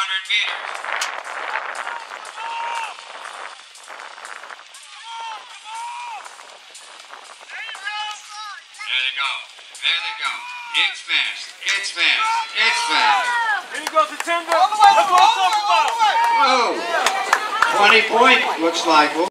200 meters. There they go. It's fast. Here you go, the tender. All the way. Whoa. 20 point, looks like.